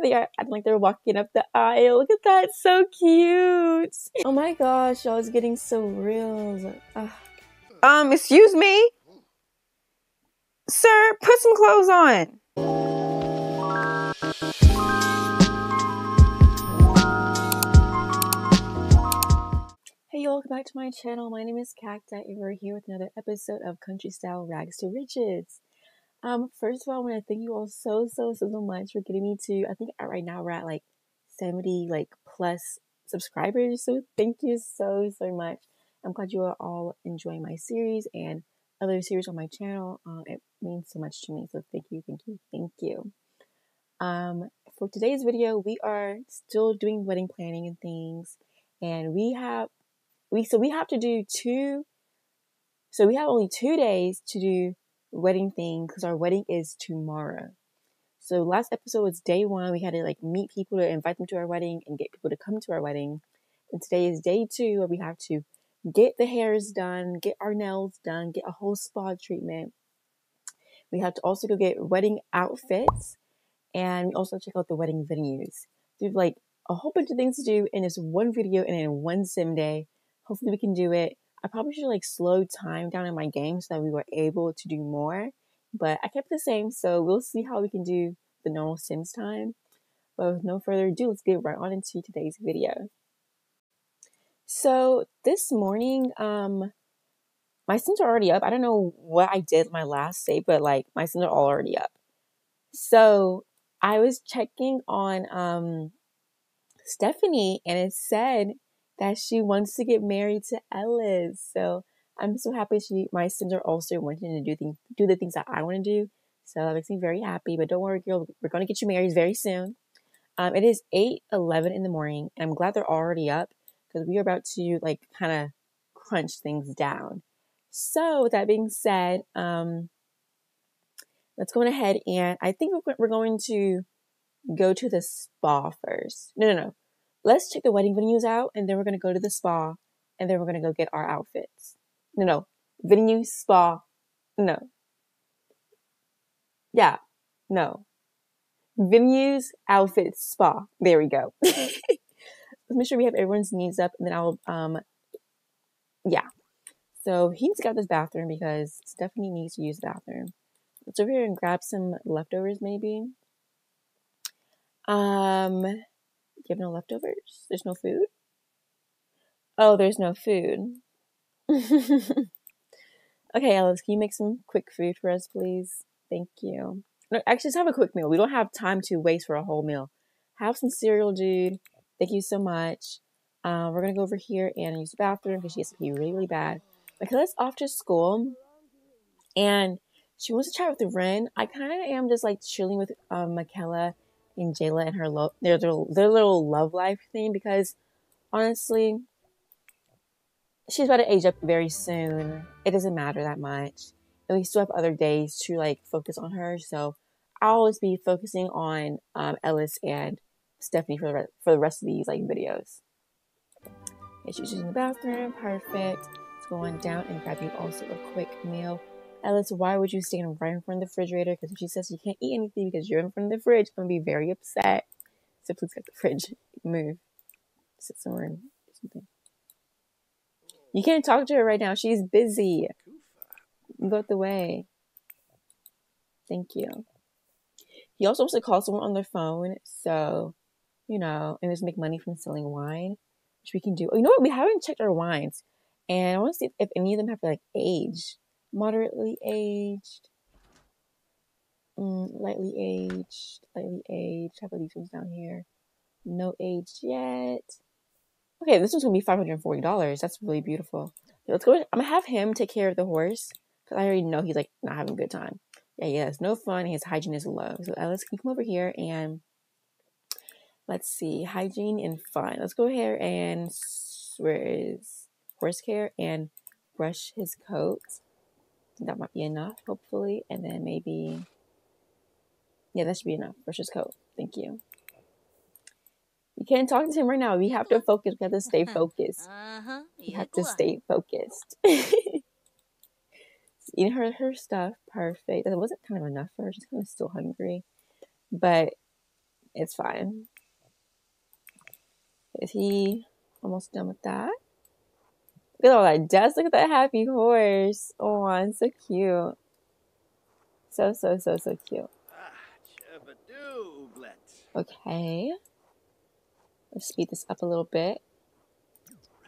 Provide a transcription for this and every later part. They are like they're walking up the aisle. Look at that, so cute. Oh my gosh, y'all, it's getting so real. Ugh. Excuse me, sir. Put some clothes on. Hey y'all, welcome back to my channel. My name is Cacti, and we're here with another episode of Country Style Rags to Riches. First of all, I want to thank you all so much for getting me to, I think right now we're at like 70 like plus subscribers, so thank you so much. I'm glad you are all enjoying my series and other series on my channel. It means so much to me, so thank you. For today's video, we are still doing wedding planning and things, and we have only 2 days to do wedding thing because our wedding is tomorrow. So last episode was day one. We had to like meet people to invite them to our wedding and get people to come to our wedding. And today is day two, where we have to get the hairs done, get our nails done, get a whole spa treatment. We have to also go get wedding outfits, and we also check out the wedding venues. So we have like a whole bunch of things to do in this one video and in one sim day. Hopefully we can do it. I probably should like slow time down in my game so that we were able to do more, but I kept the same, so we'll see how we can do the normal Sims time. But with no further ado, let's get right on into today's video. So this morning, my Sims are already up. I don't know what I did my last day, but like my Sims are all already up. So I was checking on Stephanie, and it said that she wants to get married to Ellis. So I'm so happy my Sims are also wanting to do the things that I want to do. So that makes me very happy. But don't worry, girl, we're going to get you married very soon. It is 8:11 in the morning, and I'm glad they're already up because we are about to like kind of crunch things down. So with that being said, let's go ahead, and I think we're going to go to the spa first. No. Let's check the wedding venues out, and then we're going to go to the spa, and then we're going to go get our outfits. No. Venue, spa, no. Yeah, no. Venues, outfits, spa. There we go. Let's make sure we have everyone's needs up, and then I'll, yeah. So he's got this bathroom because Stephanie needs to use the bathroom. Let's over here and grab some leftovers, maybe. You have no leftovers? There's no food? Oh, there's no food. Okay, Ellis, can you make some quick food for us, please? Thank you. No, actually, just have a quick meal. We don't have time to waste for a whole meal. Have some cereal, dude. Thank you so much. We're going to go over here and use the bathroom because she has to pee really bad. Michaela's off to school, and she wants to chat with Ren. I kind of am just like chilling with Michaela and Jayla and her their little love life thing, because honestly she's about to age up very soon. It doesn't matter that much, and we still have other days to like focus on her, so I'll always be focusing on Ellis and Stephanie for the rest of these like videos. Okay, she's in the bathroom. Perfect. Let's go on down and grab you also a quick meal. Ellis, why would you stand right in front of the refrigerator? Because if she says you can't eat anything because you're in front of the fridge, I'm going to be very upset. So please get the fridge. Move. Sit somewhere and do something. You can't talk to her right now. She's busy. Go out the way. Thank you. He also wants to call someone on their phone. So, you know, and just make money from selling wine, which we can do. Oh, you know what? We haven't checked our wines. And I want to see if any of them have like age. Moderately aged, lightly aged. Have these ones down here. No aged yet. Okay, this one's gonna be $540. That's really beautiful. Okay, let's go. I'm gonna have him take care of the horse because I already know he's like not having a good time. Yeah, it's no fun. His hygiene is low. So Ellis, can you come over here and let's see hygiene and fun. Let's go here and where is horse care and brush his coat. That might be enough, hopefully. And then maybe, yeah, that should be enough. Brush his coat. Thank you. You can't talk to him right now. We have to focus. We have to stay focused. We have to stay focused. Eating her stuff. Perfect. That wasn't kind of enough for her. She's kind of still hungry. But It's fine. Is he almost done with that? Look at all that dust. Look at that happy horse. Oh, it's so cute. So cute. Okay. Let's speed this up a little bit.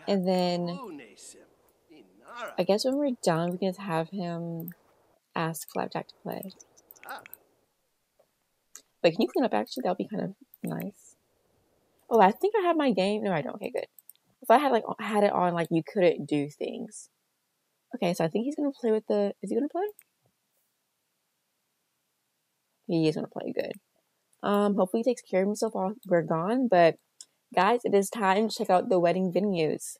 And then I guess when we're done, we can just have him ask Flapjack to play. But can you clean up, actually? That would be kind of nice. Oh, I think I have my game. No, I don't. Okay, good. If I had like had it on, like you couldn't do things. Okay, so I think he's going to play with the... Is he going to play? He is going to play. Good. Hopefully he takes care of himself while we're gone. But guys, it is time to check out the wedding venues.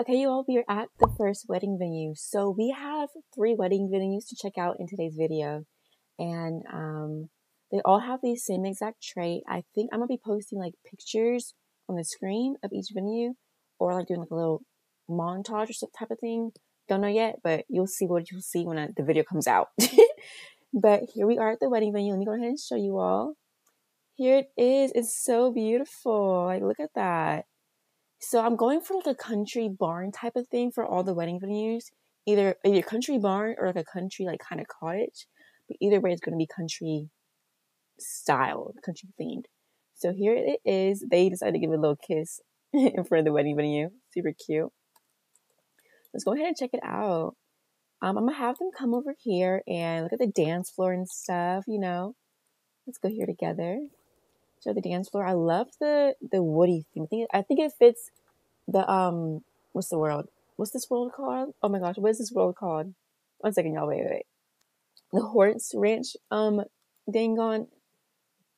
Okay, you all, we are at the first wedding venue. So we have 3 wedding venues to check out in today's video. And they all have the same exact trait. I think I'm going to be posting like pictures on the screen of each venue, or like doing like a little montage or some type of thing. Don't know yet, but you'll see what you'll see when the video comes out. But here we are at the wedding venue. Let me go ahead and show you all. Here it is. It's so beautiful. Like, look at that. So I'm going for like a country barn type of thing for all the wedding venues. Either country barn or like a country like kind of cottage. But either way, it's going to be country style, country themed. So here it is. They decided to give it a little kiss in front of the wedding venue. Super cute. Let's go ahead and check it out. I'm going to have them come over here and look at the dance floor and stuff, you know. Let's go here together. Show the dance floor. I love the woody theme. I think it fits the, what's the world? What's this world called? Oh my gosh, what is this world called? One second, y'all. Wait. The Horts Ranch, dang on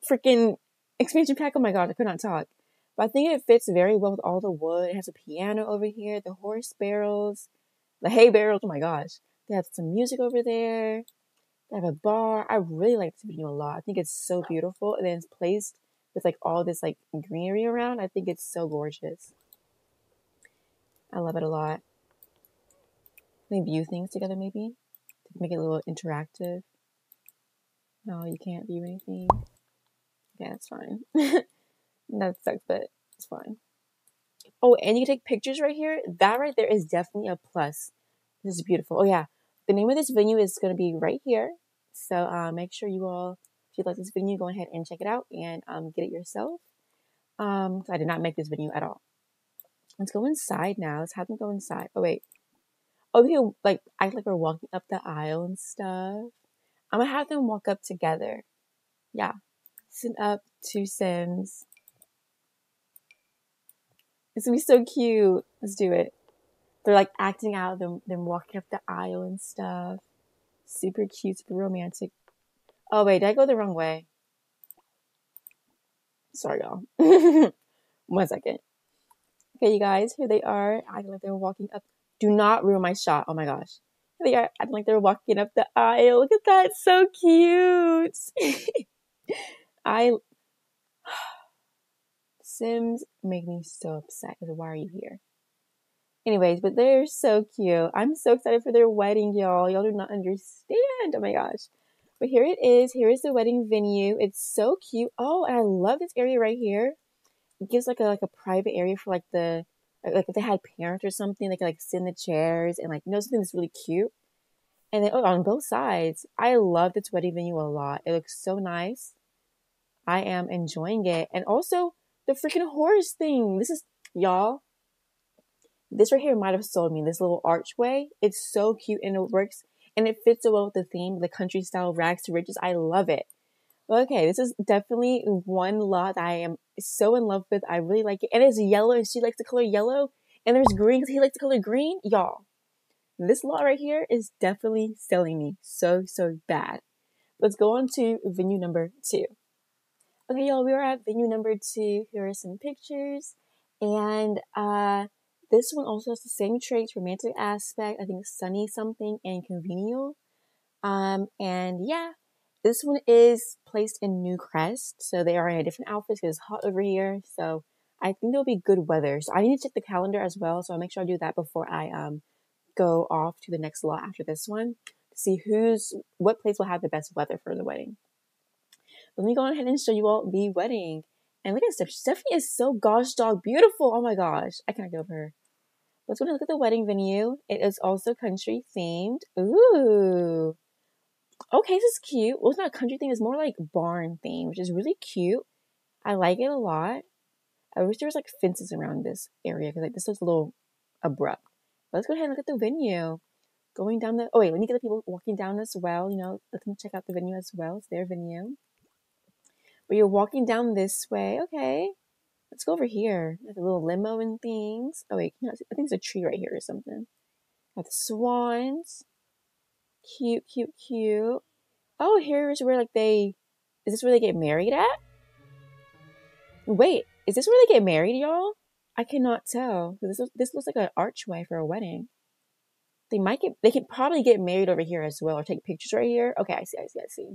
freaking expansion pack. Oh my god, I could not talk. But I think it fits very well with all the wood. It has a piano over here, the horse barrels, the hay barrels. Oh my gosh. They have some music over there. They have a bar. I really like this venue a lot. I think it's so beautiful. And then it's placed with like all this like greenery around. I think it's so gorgeous. I love it a lot. They view things together maybe to make it a little interactive. No, you can't view anything. Okay, that's fine. That sucks, but it's fine. Oh, and you can take pictures right here. That right there is definitely a plus. This is beautiful. Oh yeah. The name of this venue is going to be right here. So make sure you all, if you like this venue, go ahead and check it out and get it yourself. I did not make this venue at all. Let's go inside now. Let's have them go inside. Oh, wait. Oh, we can like, act like we're walking up the aisle and stuff. I'm going to have them walk up together. Yeah. Sit up, 2 Sims. It's going to be so cute. Let's do it. They're like acting out, them walking up the aisle and stuff. Super cute, super romantic. Oh wait, did I go the wrong way? Sorry y'all. One second. Okay you guys, here they are, acting like they're walking up. Do not ruin my shot, oh my gosh. Here they are, acting like they're walking up the aisle. Look at that, it's so cute. Sims make me so upset, because why are you here? Anyways, but they're so cute. I'm so excited for their wedding, y'all. Y'all do not understand. Oh my gosh. But here it is. Here is the wedding venue. It's so cute. Oh, and I love this area right here. It gives like a private area for like the, like if they had parents or something, they could like sit in the chairs and like, you know, something that's really cute. And then, oh, on both sides. I love this wedding venue a lot. It looks so nice. I am enjoying it. And also the freaking horse thing. This is, y'all. This right here might have sold me, this little archway. It's so cute and it works and it fits so well with the theme, the country style rags to riches. I love it. Okay, this is definitely one lot that I am so in love with. I really like it. And it's yellow and she likes the color yellow. And there's green because he likes the color green. Y'all, this lot right here is definitely selling me so bad. Let's go on to venue number 2. Okay, y'all, we are at venue number 2. Here are some pictures. And, this one also has the same traits, romantic aspect, I think sunny something, and convenial. And yeah, this one is placed in Newcrest. So they are in a different outfit because it's hot over here. So I think there'll be good weather. So I need to check the calendar as well. So I'll make sure I do that before I go off to the next lot after this one to see what place will have the best weather for the wedding. let me go ahead and show you all the wedding. And look at Stephanie. Stephanie is so gosh dog beautiful. Oh my gosh, I can't get over her. Let's go and look at the wedding venue. It is also country themed. Ooh. Okay, this is cute. Well, it's not country themed. It's more like barn themed, which is really cute. I like it a lot. I wish there was like fences around this area because like this looks a little abrupt. But let's go ahead and look at the venue. Going down the... Oh wait, let me get the people walking down as well. You know, let them check out the venue as well. It's their venue. But you're walking down this way. Okay. Let's go over here. There's a little limo and things. Oh wait, no, I think there's a tree right here or something. Got the swans. Cute, cute, cute. Oh, here is where like they... Is this where they get married at? Wait, is this where they get married, y'all? I cannot tell. This looks like an archway for a wedding. They might get... They could probably get married over here as well or take pictures right here. Okay, I see, I see, I see.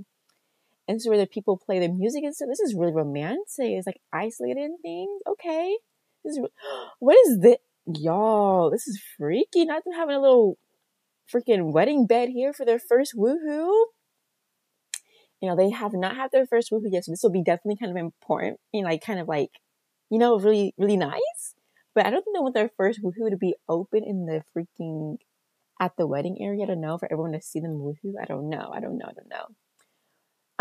And this is where the people play the music and stuff. This is really romantic. It's like isolated and things. Okay. This is, what is this? Y'all, this is freaky. Not them having a little freaking wedding bed here for their first woohoo. You know, they have not had their first woohoo yet. So this will be definitely kind of important and like kind of like, you know, really, really nice. But I don't think they want their first woohoo to be open in the freaking, at the wedding area. I don't know. For everyone to see them woohoo. I don't know. I don't know. I don't know.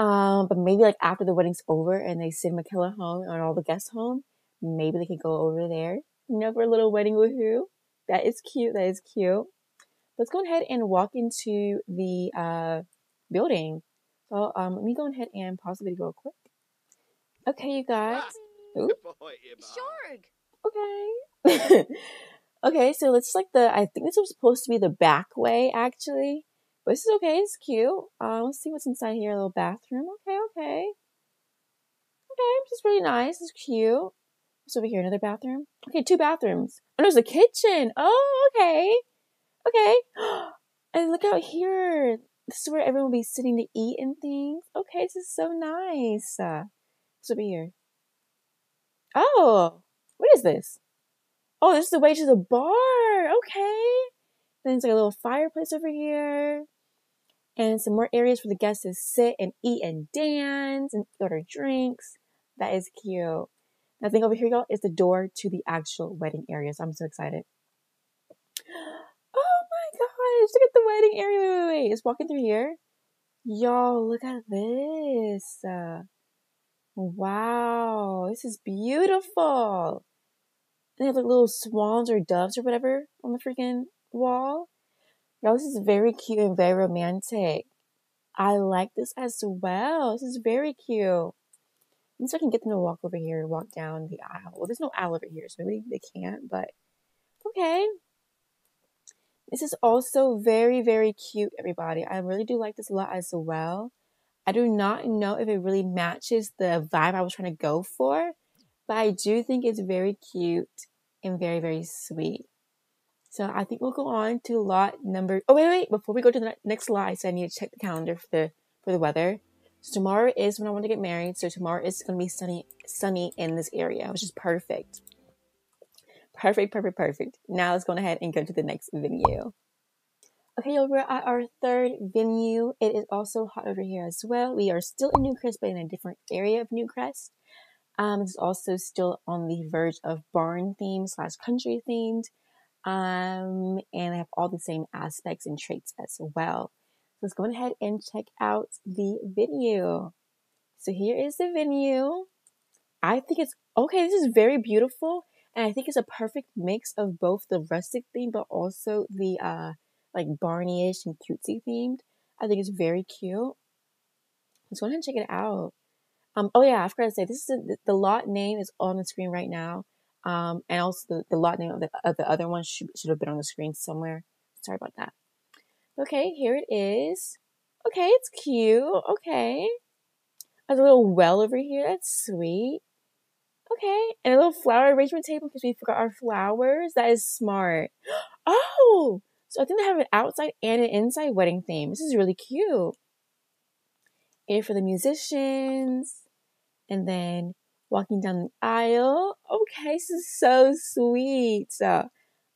But maybe like after the wedding's over and they send Michaela home and all the guests home, maybe they could go over there, you know, for a little wedding woohoo. That is cute. That is cute. Let's go ahead and walk into the building. So let me go ahead and pause the video real quick. Okay, you guys. Ooh. Okay. Okay, so let's like the, I think this was supposed to be the back way actually. This is okay. It's cute. Let's see what's inside here. A little bathroom. Okay, okay. Okay, this is really nice. It's cute. What's over here? Another bathroom? Okay, two bathrooms. And there's a kitchen. Oh, okay. Okay. And look out here. This is where everyone will be sitting to eat and things. Okay, this is so nice. What's over here? Oh, what is this? Oh, this is the way to the bar. Okay. Then it's like a little fireplace over here. And some more areas for the guests to sit and eat and dance and order drinks. That is cute. I think over here, y'all, is the door to the actual wedding area. So I'm so excited. Oh my gosh, look at the wedding area. Wait, wait, wait. It's walking through here. Y'all, look at this. Wow, this is beautiful. And they have like little swans or doves or whatever on the freaking wall. Y'all, this is very cute and very romantic. I like this as well. This is very cute. And so I can get them to walk over here, walk down the aisle. Well, there's no aisle over here, so maybe they can't, but okay. This is also very, very cute, everybody. I really do like this a lot as well. I do not know if it really matches the vibe I was trying to go for, but I do think it's very cute and very, very sweet. So I think we'll go on to lot number... Oh, wait, wait. Before we go to the next slide, so I need to check the calendar for the weather. So tomorrow is when I want to get married. So tomorrow is going to be sunny in this area, which is perfect. Perfect, perfect, perfect. Now let's go ahead and go to the next venue. Okay, y'all, we're at our third venue. It is also hot over here as well. We are still in Newcrest, but in a different area of Newcrest. It's also still on the verge of barn themed / country themed. And they have all the same aspects and traits as well. So let's go ahead and check out the venue. So here is the venue. I think it's okay. This is very beautiful, and I think it's a perfect mix of both the rustic theme, but also the like barney-ish and cutesy themed. I think it's very cute. Let's go ahead and check it out. Oh yeah, I forgot to say this is the lot name is on the screen right now. And also the lot name of the other one should have been on the screen somewhere. Sorry about that. Okay, here it is. Okay, it's cute. Okay. There's a little well over here. That's sweet. Okay. And a little flower arrangement table because we forgot our flowers. That is smart. Oh! So I think they have an outside and an inside wedding theme. This is really cute. And for the musicians. And then... walking down the aisle. Okay, this is so sweet. So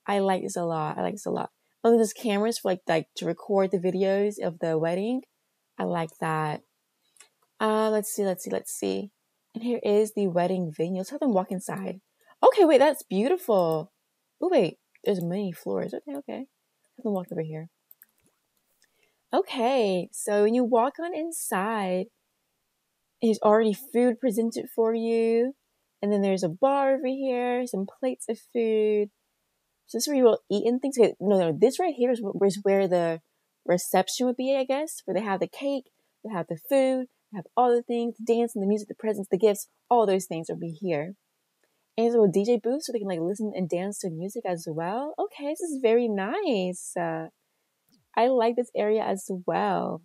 I like this a lot. I like this a lot. Oh, there's cameras for like to record the videos of the wedding. I like that. Let's see. And here is the wedding venue. Let's have them walk inside. Okay, wait, that's beautiful. Oh, wait, there's many floors. Okay. Have them walk over here. Okay, so when you walk on inside, there's already food presented for you. And then there's a bar over here, some plates of food. So this is where you will eat and things. Okay, no, this right here is where the reception would be, I guess, where they have the cake, they have the food, they have all the things, the dance and the music, the presents, the gifts, all those things will be here. And there's a little DJ booth so they can like listen and dance to music as well. Okay, this is very nice. I like this area as well.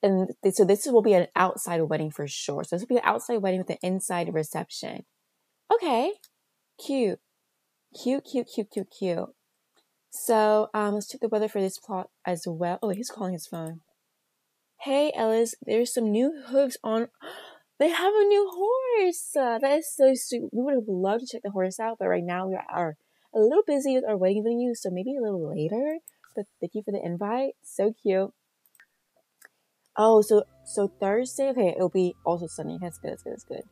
And so this will be an outside wedding for sure. So this will be an outside wedding with an inside reception. Okay. Cute. Cute. So let's check the weather for this plot as well. Oh, he's calling his phone. Hey, Ellis, there's some new hooves on. They have a new horse. That is so sweet. We would have loved to check the horse out, but right now we are a little busy with our wedding venue, so maybe a little later. But thank you for the invite. So cute. Oh, so Thursday? Okay, it'll be also Sunday. That's good.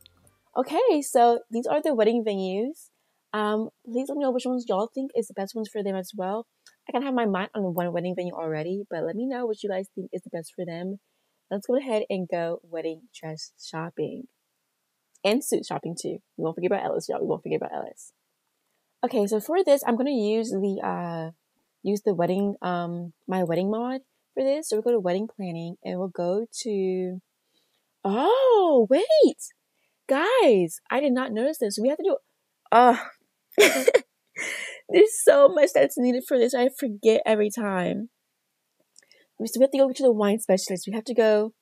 Okay, so these are the wedding venues. Please let me know which ones y'all think is the best ones for them as well. I kind of have my mind on one wedding venue already, but let me know what you guys think is the best for them. Let's go ahead and go wedding dress shopping. And suit shopping too. We won't forget about Ellis, y'all. We won't forget about Ellis. Okay, so for this, I'm going to use the wedding, my wedding mod. For this, so we'll go to wedding planning and we'll go to, oh wait guys, I did not notice this. We have to do there's so much that's needed for this. I forget every time. So we have to go to the wine specialist. We have to go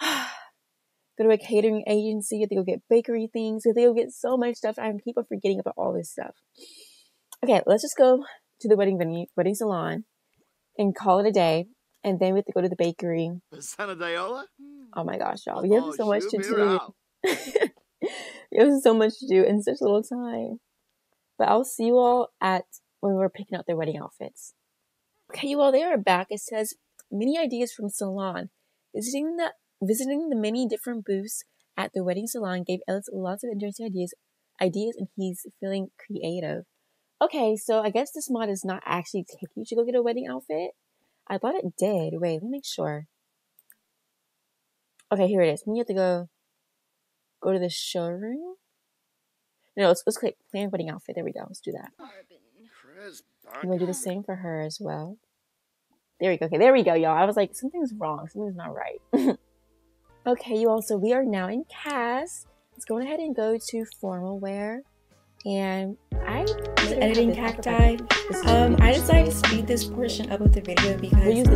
to a catering agency. We have to go get bakery things. We have to go get so much stuff. I keep on forgetting about all this stuff. Okay, let's just go to the wedding salon and call it a day, and then we have to go to the bakery. Oh my gosh, y'all. We have so much to do. We have so much to do in such little time. But I'll see you all at when we're picking out their wedding outfits. Okay, you all, they are back. It says, many ideas from salon. Visiting the many different booths at the wedding salon gave Ellis lots of interesting ideas, and he's feeling creative. Okay, so I guess this mod does not actually take you to go get a wedding outfit. I thought it did. Wait, let me make sure. Okay, here it is. You have to go to the showroom. No, let's click plan wedding outfit. There we go. Let's do that. I'm going to do the same for her as well. There we go. Okay, there we go, y'all. I was like, something's wrong. Something's not right. Okay, you all. So we are now in CAS. Let's go ahead and go to formal wear. And I was editing Cacti. I decided to speed this portion up of the video because it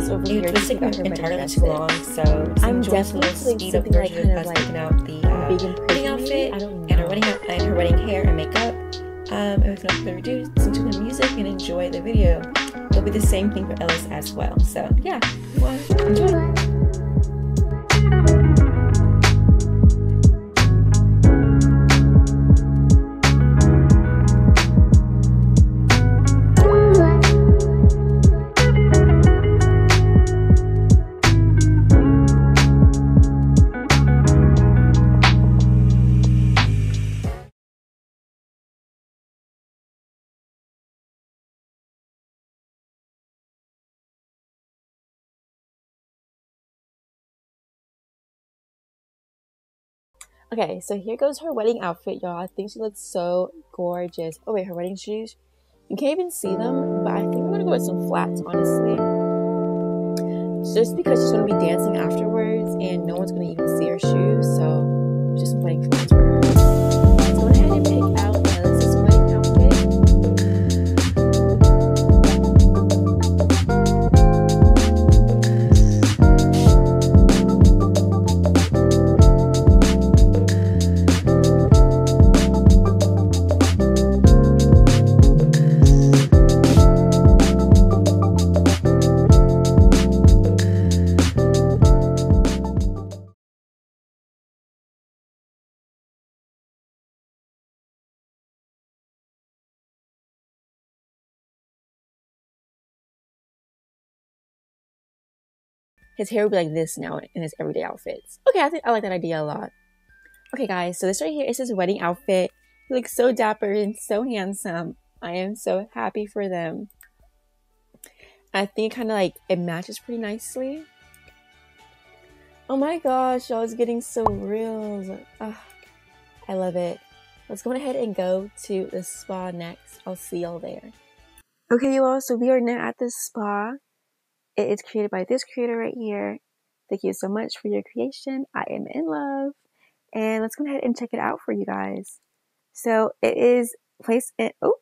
was taking entirely too long. So I'm definitely speed up version of us picking out the wedding outfit and her wedding hair and makeup. And we can also reduce into the music and enjoy the video. It'll be the same thing for Ellis as well. So yeah, enjoy. Okay, so here goes her wedding outfit, y'all. I think she looks so gorgeous. Oh, wait, her wedding shoes. You can't even see them, but I think I'm going to go with some flats, honestly. Just because she's going to be dancing afterwards, and no one's going to even see her shoes, so just some wedding flats for her. Let's go ahead and pick out Ellis's wedding outfit. His hair would be like this now in his everyday outfits. Okay, I like that idea a lot. Okay, guys, so this right here is his wedding outfit. He looks so dapper and so handsome. I am so happy for them. I think kind of like it matches pretty nicely. Oh my gosh, y'all, it's getting so real. Oh, I love it. Let's go ahead and go to the spa next. I'll see y'all there. Okay, you all, so we are now at the spa. It is created by this creator right here. Thank you so much for your creation. I am in love. And let's go ahead and check it out for you guys. So it is placed in, oh,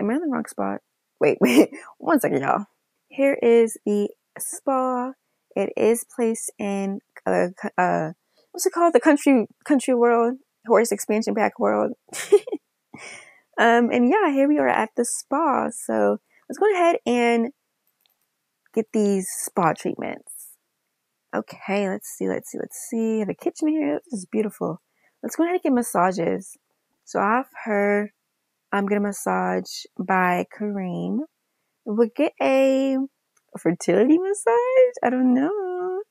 am I in the wrong spot? Wait, one second, y'all. Here is the spa. It is placed in, what's it called? The country world, horse expansion pack world. And yeah, here we are at the spa. So let's go ahead and get these spa treatments. Okay, let's see. I have a kitchen here. This is beautiful. Let's go ahead and get massages. So I've heard I'm gonna massage by Kareem. We'll get a fertility massage. I don't know.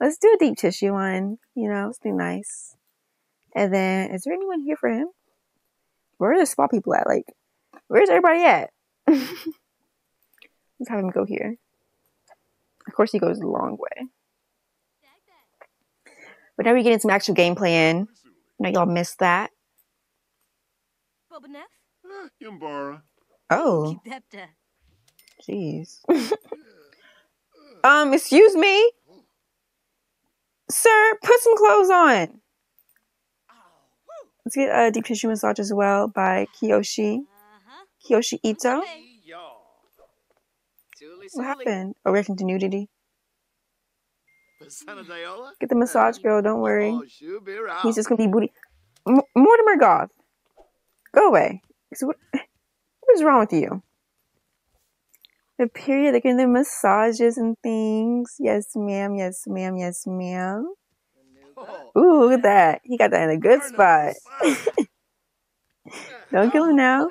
Let's do a deep tissue one. You know, let's be nice. And then, is there anyone here for him? Where are the spa people at? Like, where's everybody at? Let's have him go here. Of course, he goes a long way. But now we're getting some actual gameplay in. Now y'all missed that. Oh. Jeez. Excuse me? Sir, put some clothes on. Let's get a deep tissue massage as well by Kiyoshi Ito. What happened? Oh, reaction to nudity. Get the massage, girl. Don't worry. He's just gonna be booty. Mortimer Goth. Go away. So what is wrong with you? The period, they're getting their massages and things. Yes, ma'am. Yes, ma'am. Yes, ma'am. Ooh, look at that. He got that in a good spot. Don't kill him now.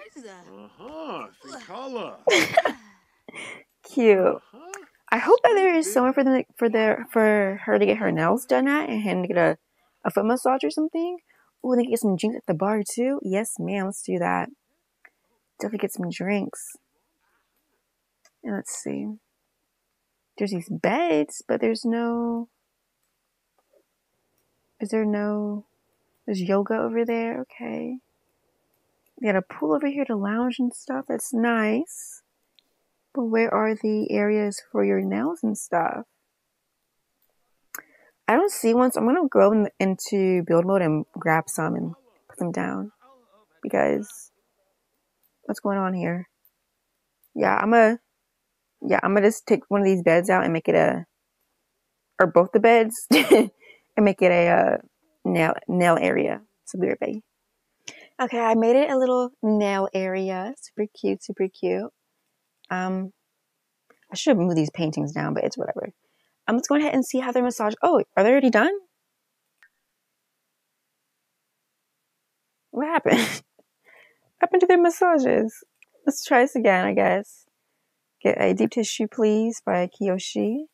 Cute. I hope that there is somewhere for them for her to get her nails done at and him to get a foot massage or something. Oh, they can get some drinks at the bar too. Yes, ma'am. Let's do that. Definitely get some drinks. And let's see. There's these beds, but there's no. Is there no. There's yoga over there. Okay. We got a pool over here to lounge and stuff. That's nice. But where are the areas for your nails and stuff? I don't see one, so I'm gonna go into build mode and grab some and put them down. Because what's going on here? Yeah, I'm gonna just take one of these beds out and make it a, or both the beds and make it a nail area. So weird, baby. Okay, I made it a little nail area. Super cute, super cute. I should have moved these paintings down, but it's whatever. Let's go ahead and see how their massage. Oh, are they already done? What happened? What happened to their massages? Let's try this again, I guess. Get a deep tissue, please, by Kiyoshi.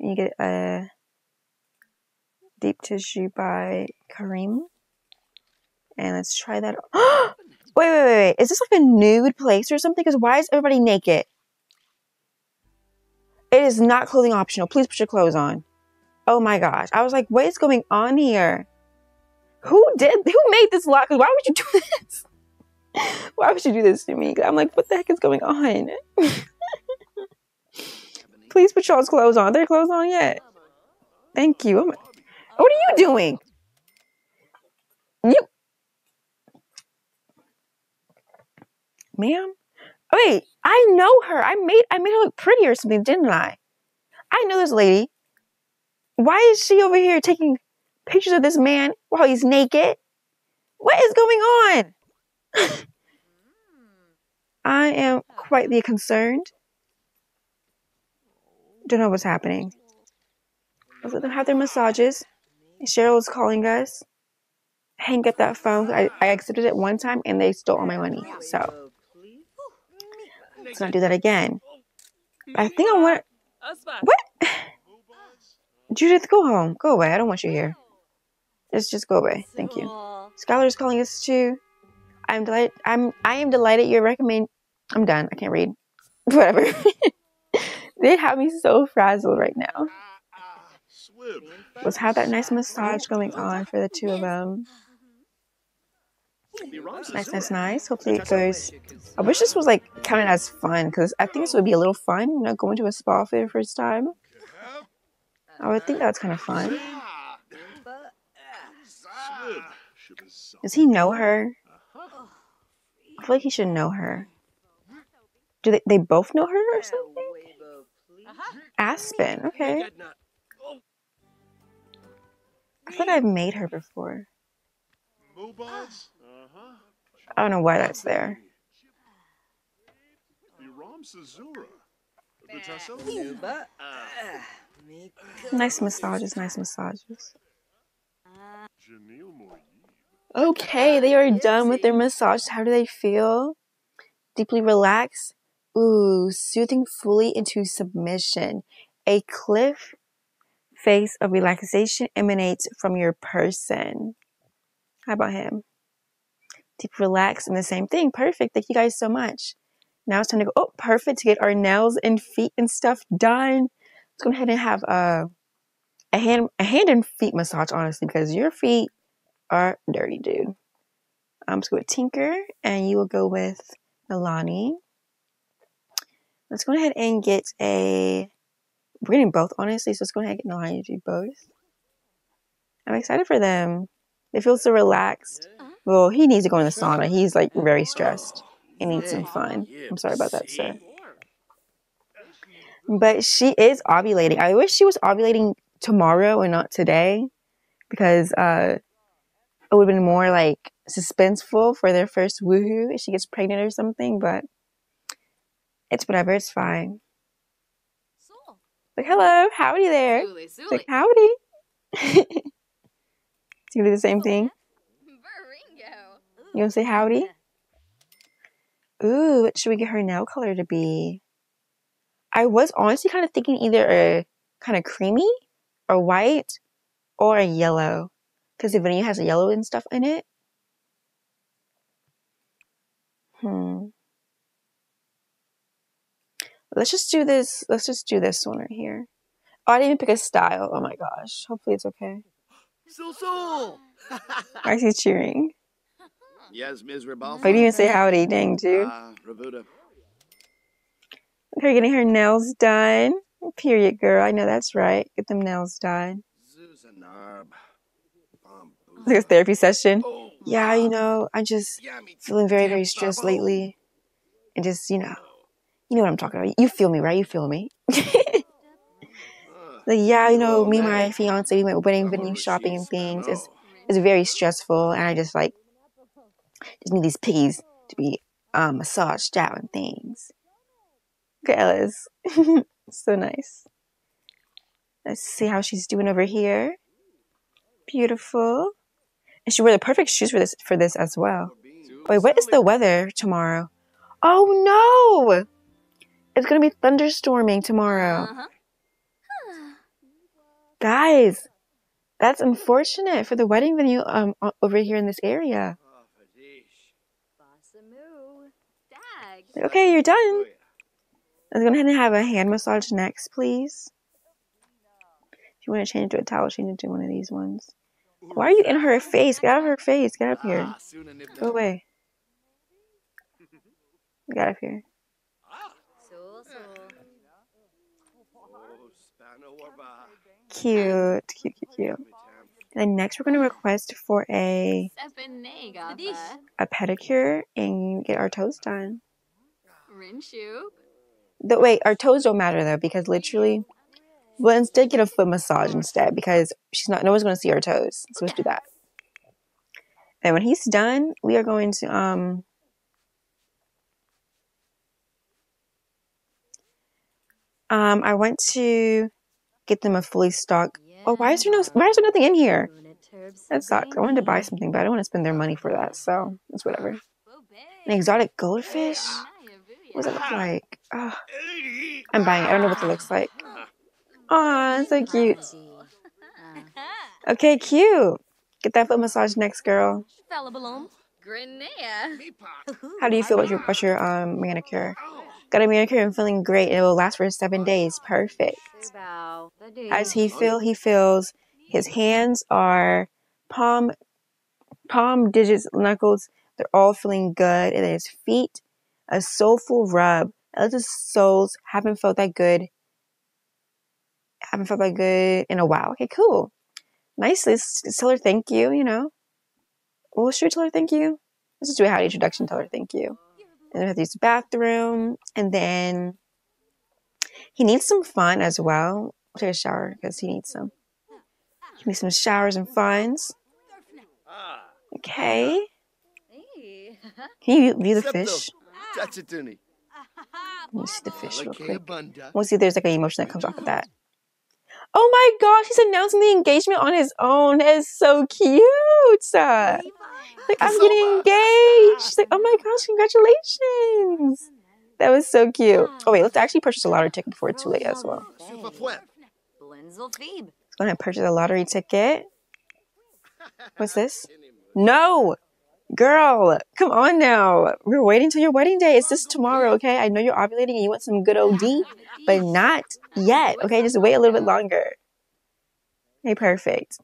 And you get a deep tissue by Kareem. And let's try that. Wait. Is this like a nude place or something? Because why is everybody naked? It is not clothing optional. Please put your clothes on. Oh my gosh. I was like, what is going on here? Who made this lock? Why would you do this? Why would you do this to me? I'm like, what the heck is going on? Please put y'all's clothes on. Are their clothes on yet? Thank you. What are you doing? You. Ma'am? Wait, I know her. I made her look pretty or something, didn't I? I know this lady. Why is she over here taking pictures of this man while he's naked? What is going on? I am quietly concerned. Don't know what's happening. Let's let them have their massages. Cheryl is calling us. Hang up that phone. I exited it one time and they stole all my money, so. Let's not do that again. I think I want. What? Judith, go home. Go away. I don't want you here. Just go away. Thank you. Scholar's calling us too. I am delighted your recommend. I'm done. I can't read. Whatever. They have me so frazzled right now. Let's have that nice massage going on for the two of them. Nice, nice, nice. Hopefully it goes. I wish this was like counted as fun, because I think this would be a little fun, you know, going to a spa for the first time. I would think that's kind of fun. Does he know her? I feel like he should know her. Do they both know her or something? Aspen, okay. I thought I've made her before. I don't know why that's there. Nice massages, nice massages. Okay, they are done with their massage. How do they feel? Deeply relaxed. Ooh, soothing fully into submission. A cliff face of relaxation emanates from your person. How about him? Deep relaxed and the same thing. Perfect. Thank you guys so much. Now it's time to go. Oh, perfect. To get our nails and feet and stuff done. Let's go ahead and have a hand and feet massage, honestly, because your feet are dirty, dude. I'm just going with Tinker, and you will go with Nalani. Let's go ahead and get a... We're getting both, honestly, so let's go ahead and get Nalani to do both. I'm excited for them. They feel so relaxed. Well, he needs to go in the sauna. He's, like, very stressed. He needs some fun. I'm sorry about that, sir. But she is ovulating. I wish she was ovulating tomorrow and not today, because... it would have been more like suspenseful for their first woohoo if she gets pregnant or something, but it's whatever, it's fine. Like, hello, howdy there. It's like, howdy. You gonna do the same thing? You gonna say howdy? Ooh, what should we get her nail color to be? I was honestly kind of thinking either a kind of creamy or white or a yellow. Because the vanilla has yellow and stuff in it. Let's just do this. Let's just do this one right here. Oh, I didn't even pick a style. Oh my gosh. Hopefully it's okay. Why is he cheering? Yes, miserable. I didn't even say howdy, dang, dude. Her getting her nails done. Period, girl. I know that's right. Get them nails done. It's like a therapy session. Yeah, you know, I'm just feeling very, very stressed lately. And just, you know what I'm talking about. You feel me, right? You feel me. Like, yeah, you know, me and my fiance, we went wedding venue shopping and things. It's very stressful. And I just, like, just need these piggies to be massaged out and things. Okay, Ellis. So nice. Let's see how she's doing over here. Beautiful. And she wore the perfect shoes for this as well. Wait, what is the weather tomorrow? Oh no! It's gonna be thunderstorming tomorrow. Guys, that's unfortunate for the wedding venue over here in this area. Okay, you're done. Let's go ahead and have a hand massage next, please. If you want to change into a towel, change into one of these ones. Why are you in her face? Get out of her face. Get up here. Go away. Get up here. Cute. Cute, cute, cute. And then next we're going to request for a pedicure and get our toes done. Wait, our toes don't matter though, because literally... Well, instead get a foot massage instead, because she's not. No one's going to see her toes, so let's do that. And when he's done, we are going to I want to get them a fully stocked. Oh, why is there nothing in here? That sucks. I wanted to buy something, but I don't want to spend their money for that, so it's whatever. An exotic goldfish. What does it look like? Oh, I'm buying it. I don't know what it looks like. Aw, so cute. Okay, cute. Get that foot massage next, girl. How do you feel about your manicure? Got a manicure and feeling great. It will last for 7 days. Perfect. How does he feel? He feels his hands are palm, digits, knuckles. They're all feeling good. And then his feet, a soulful rub. Ellis' soles haven't felt that good. Haven't felt that good in a while. Okay, cool. Nice. Let's tell her thank you, you know. Well, should we tell her thank you? Let's just do a howdy introduction, tell her thank you. And then we have to use the bathroom. And then he needs some fun as well. I'll take a shower because he needs some. He needs some showers and funs. Okay. Can you view the fish? Let's see the fish real quick. We'll see if there's like an emotion that comes off of that. Oh my gosh, he's announcing the engagement on his own. That is so cute. Like, I'm getting engaged. She's like, oh my gosh, congratulations. That was so cute. Oh wait, let's actually purchase a lottery ticket before it's too late as well. Let's go ahead and purchase a lottery ticket. What's this? No! Girl, come on now. We're waiting till your wedding day. It's just tomorrow, okay? I know you're ovulating and you want some good OD, but not yet, okay? Just wait a little bit longer. Okay, perfect.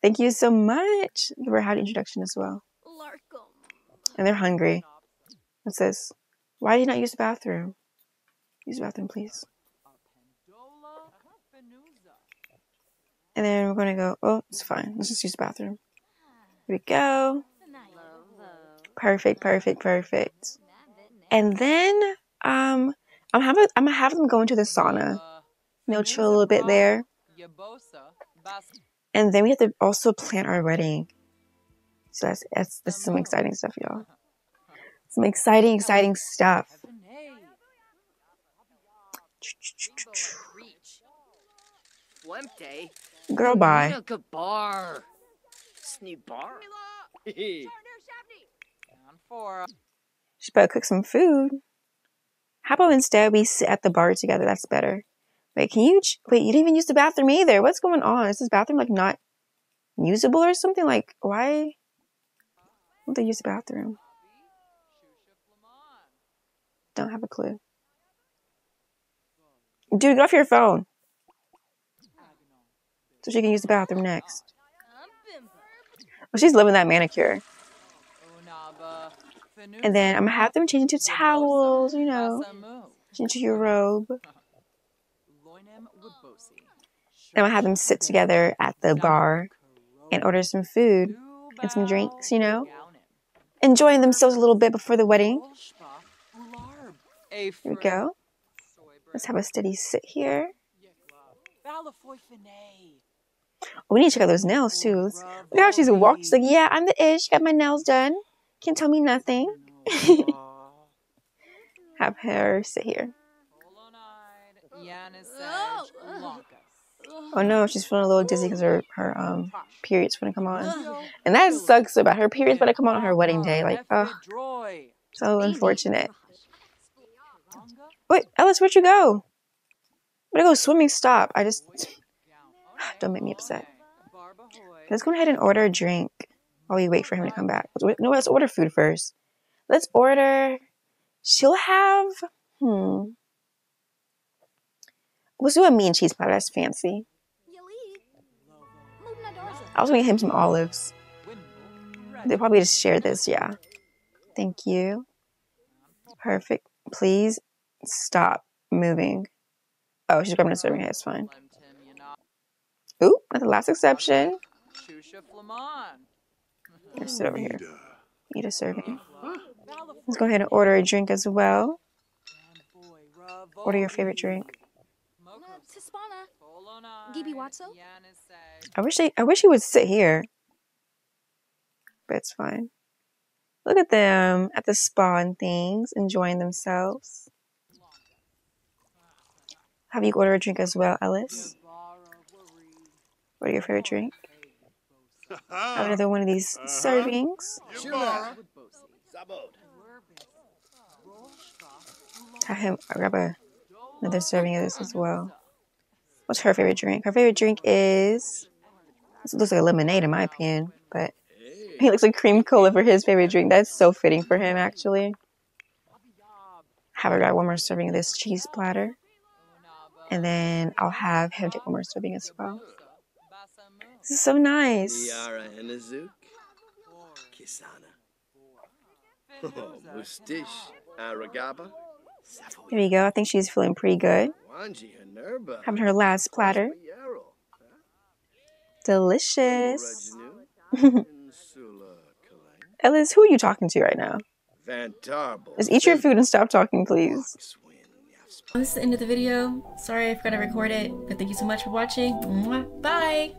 Thank you so much. We're having introduction as well. And they're hungry. What's this? Why did you not use the bathroom? Use the bathroom, please. And then we're going to go, oh, it's fine. Let's just use the bathroom. Here we go. Perfect, perfect, perfect. And then I'm gonna have them go into the sauna. They'll chill a little bit there. And then we have to also plan our wedding. So that's some exciting stuff, y'all. Some exciting stuff. Girl, bye. She's about to cook some food. How about instead we sit at the bar together? That's better. Wait, can you? Wait, you didn't even use the bathroom either. What's going on? Is this bathroom like not usable or something? Like, why don't they use the bathroom? Don't have a clue. Dude, get off your phone. So she can use the bathroom next. Well, she's loving that manicure. And then I'm going to have them change into towels, you know. Change into your robe. And I'm going to have them sit together at the bar and order some food and some drinks, you know. Enjoying themselves a little bit before the wedding. Here we go. Let's have a steady sit here. Oh, we need to check out those nails too. Look how she's walking. She's like, yeah, I'm the ish. Got my nails done. Can't tell me nothing. Have her sit here. Oh no, she's feeling a little dizzy because her period's gonna come on, and that sucks about her period's gonna come on her wedding day. Like, oh, so unfortunate. Wait, Ellis, where'd you go? I'm gonna go swimming. Stop. I just. Don't make me upset. Let's go ahead and order a drink while we wait for him to come back. No, let's order food first. Let's order. She'll have. Let's do a mean cheese platter. That's fancy. I was gonna get him some olives. They'll probably just share this. Yeah. Thank you. Perfect. Please stop moving. Oh, she's grabbing a serving head. It's fine. Ooh, that's the last exception. Here, sit over here. Eat a serving. Let's go ahead and order a drink as well. Order your favorite drink. I wish he would sit here. But it's fine. Look at them at the spa and things, enjoying themselves. Have you order a drink as well, Ellis? What are your favorite drink? Have another one of these servings. Have him grab another serving of this as well. What's her favorite drink? Her favorite drink is... It looks like a lemonade in my opinion, but he looks like cream cola for his favorite drink. That's so fitting for him, actually. Have her grab one more serving of this cheese platter. And then I'll have him take one more serving as well. This is so nice. There you go. I think she's feeling pretty good. Having her last platter. Delicious. Ellis, who are you talking to right now? Just eat your food and stop talking, please. This is the end of the video. Sorry I forgot to record it, but thank you so much for watching. Bye!